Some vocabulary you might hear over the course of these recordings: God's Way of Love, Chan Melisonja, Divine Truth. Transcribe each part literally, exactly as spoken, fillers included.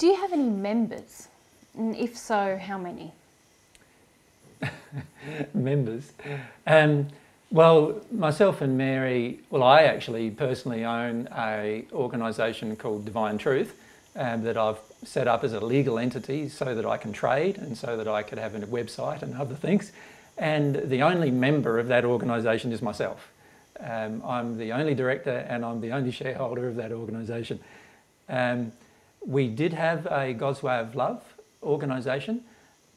Do you have any members? And if so, how many? Members? Um, well, myself and Mary, well, I actually personally own an organisation called Divine Truth um, that I've set up as a legal entity so that I can trade and so that I could have a website and other things. And the only member of that organisation is myself. Um, I'm the only director and I'm the only shareholder of that organisation. Um, we did have a God's Way of Love organisation,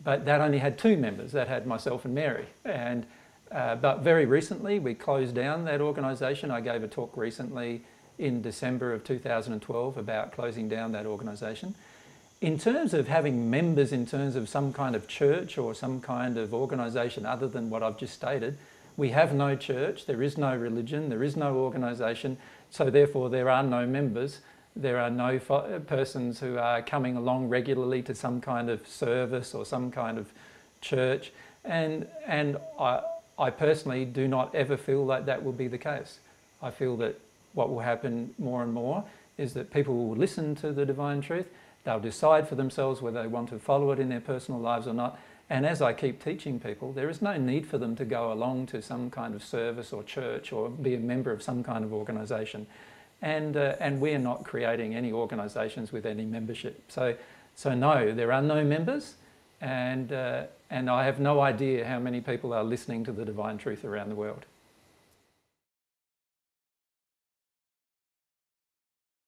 but that only had two members. That had myself and Mary. And, uh, but very recently we closed down that organisation. I gave a talk recently in December of two thousand twelve about closing down that organisation. In terms of having members in terms of some kind of church or some kind of organisation other than what I've just stated, we have no church, there is no religion, there is no organisation, so therefore there are no members. There are no persons who are coming along regularly to some kind of service or some kind of church. And, and I, I personally do not ever feel like that will be the case. I feel that what will happen more and more is that people will listen to the Divine Truth, they'll decide for themselves whether they want to follow it in their personal lives or not. And as I keep teaching people, there is no need for them to go along to some kind of service or church or be a member of some kind of organisation. And, uh, and we're not creating any organisations with any membership. So, so no, there are no members. And, uh, and I have no idea how many people are listening to the Divine Truth around the world.